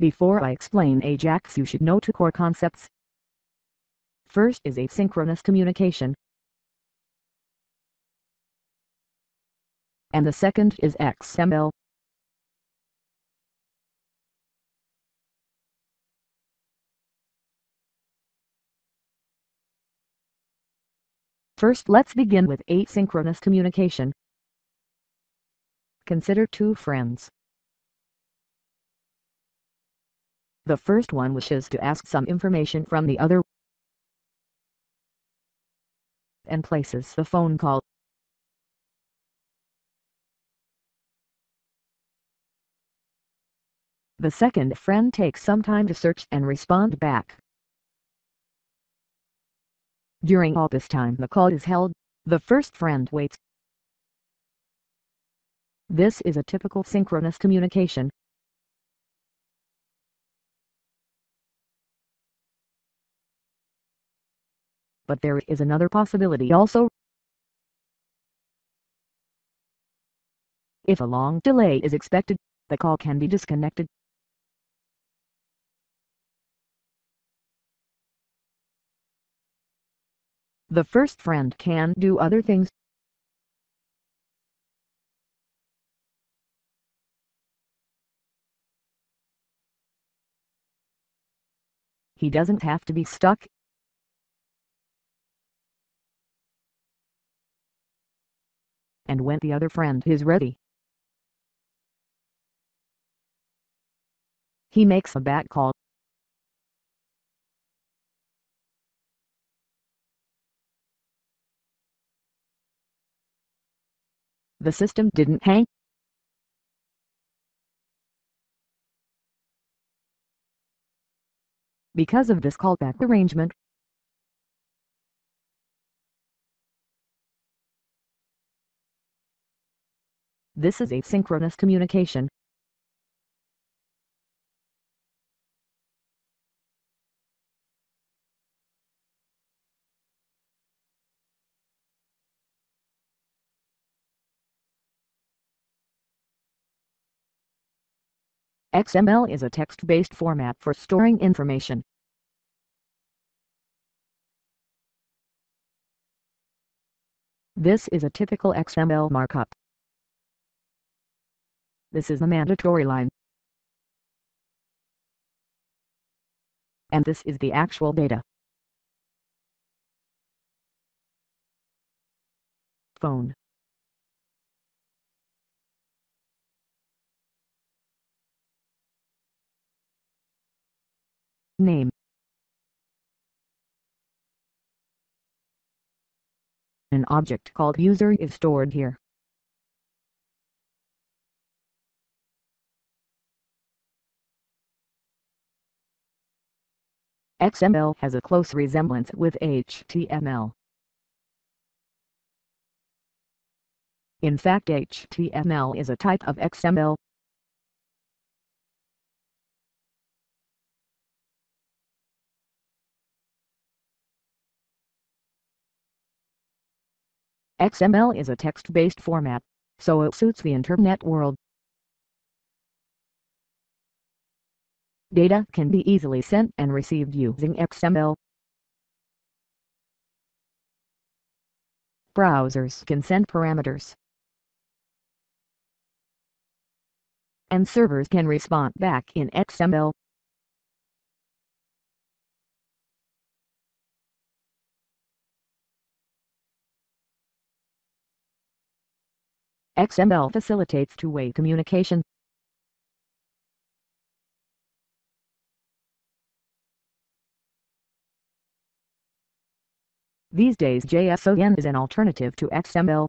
Before I explain AJAX, you should know two core concepts. First is asynchronous communication, and the second is XML. First, let's begin with asynchronous communication. Consider two friends. The first one wishes to ask some information from the other and places the phone call. The second friend takes some time to search and respond back. During all this time the call is held, the first friend waits. This is a typical synchronous communication. But there is another possibility also. If a long delay is expected, the call can be disconnected. The first friend can do other things. He doesn't have to be stuck. And when the other friend is ready, he makes a back call. The system didn't hang. Because of this callback arrangement, this is asynchronous communication. XML is a text-based format for storing information. This is a typical XML markup. This is a mandatory line. And this is the actual data. Phone. Name. An object called user is stored here. XML has a close resemblance with HTML. In fact, HTML is a type of XML. XML is a text-based format, so it suits the internet world. Data can be easily sent and received using XML. Browsers can send parameters. And servers can respond back in XML. XML facilitates two-way communication. These days, JSON is an alternative to XML.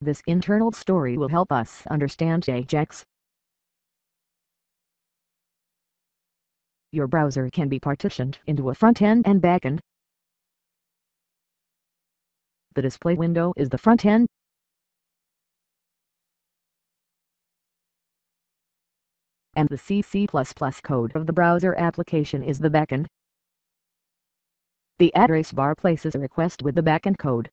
This internal story will help us understand AJAX. Your browser can be partitioned into a front-end and back-end. The display window is the front-end. And the C++ code of the browser application is the back-end. The address bar places a request with the backend code.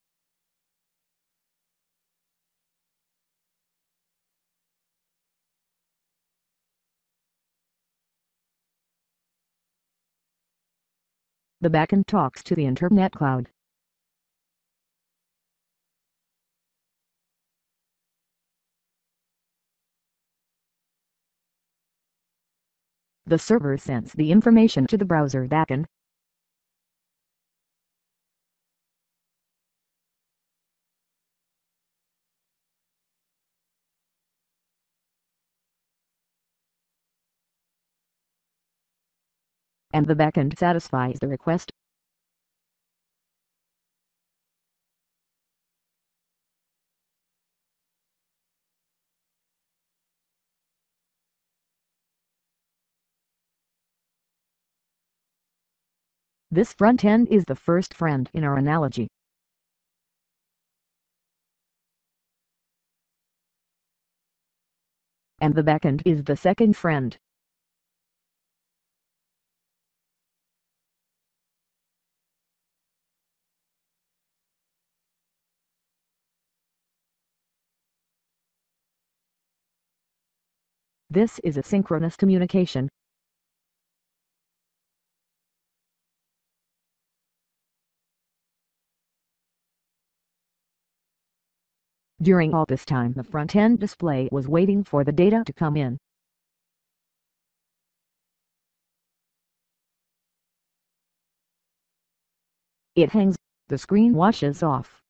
The backend talks to the Internet Cloud. The server sends the information to the browser backend. And the backend satisfies the request. This front end is the first friend in our analogy. And the backend is the second friend. This is asynchronous communication. During all this time, the front-end display was waiting for the data to come in. It hangs, the screen washes off.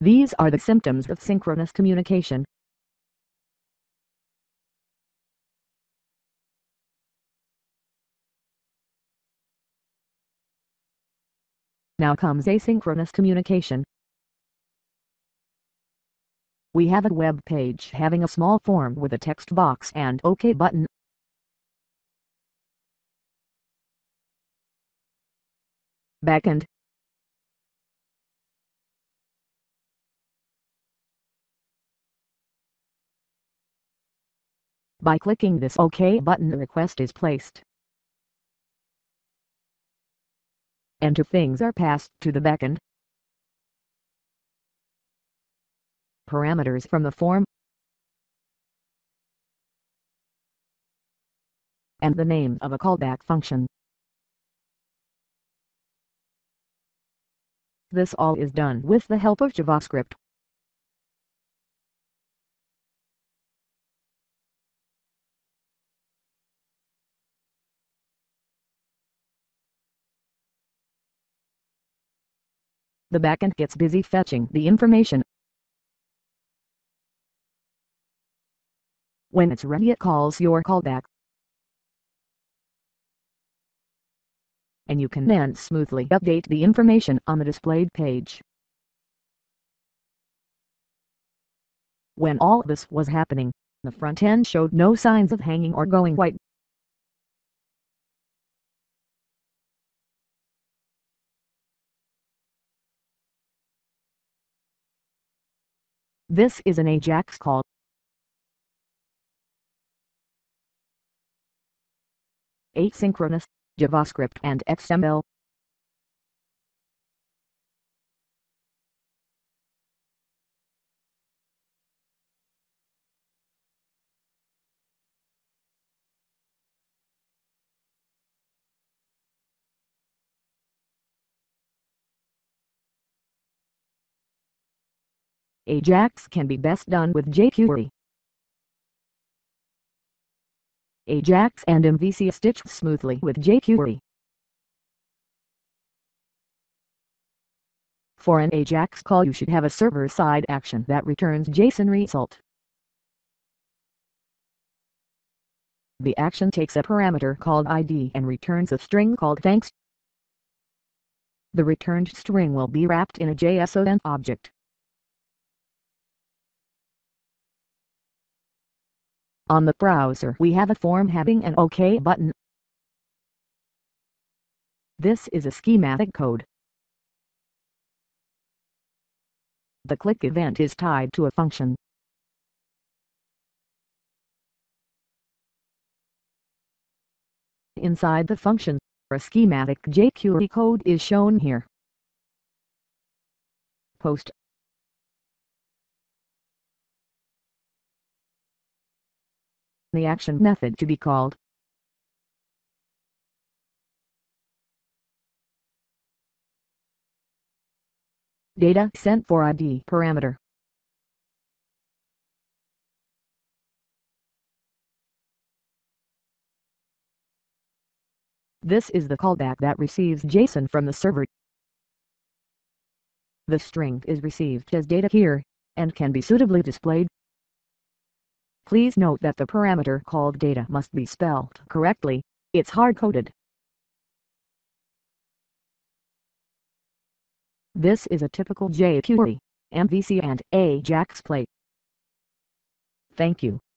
These are the symptoms of synchronous communication. Now comes asynchronous communication. We have a web page having a small form with a text box and OK button. Backend. By clicking this OK button, the request is placed. Enter things are passed to the backend. Parameters from the form. And the name of a callback function. This all is done with the help of JavaScript. The backend gets busy fetching the information. When it's ready, it calls your callback. And you can then smoothly update the information on the displayed page. When all this was happening, the front end showed no signs of hanging or going white. This is an AJAX call. Asynchronous, JavaScript and XML. AJAX can be best done with jQuery. AJAX and MVC stitch smoothly with jQuery. For an AJAX call, you should have a server-side action that returns JSON result. The action takes a parameter called ID and returns a string called thanks. The returned string will be wrapped in a JSON object. On the browser, we have a form having an OK button. This is a schematic code. The click event is tied to a function. Inside the function, a schematic jQuery code is shown here. Post. The action method to be called. Data sent for ID parameter. This is the callback that receives JSON from the server. The string is received as data here, and can be suitably displayed. Please note that the parameter called data must be spelled correctly, it's hard-coded. This is a typical jQuery, MVC and AJAX play. Thank you.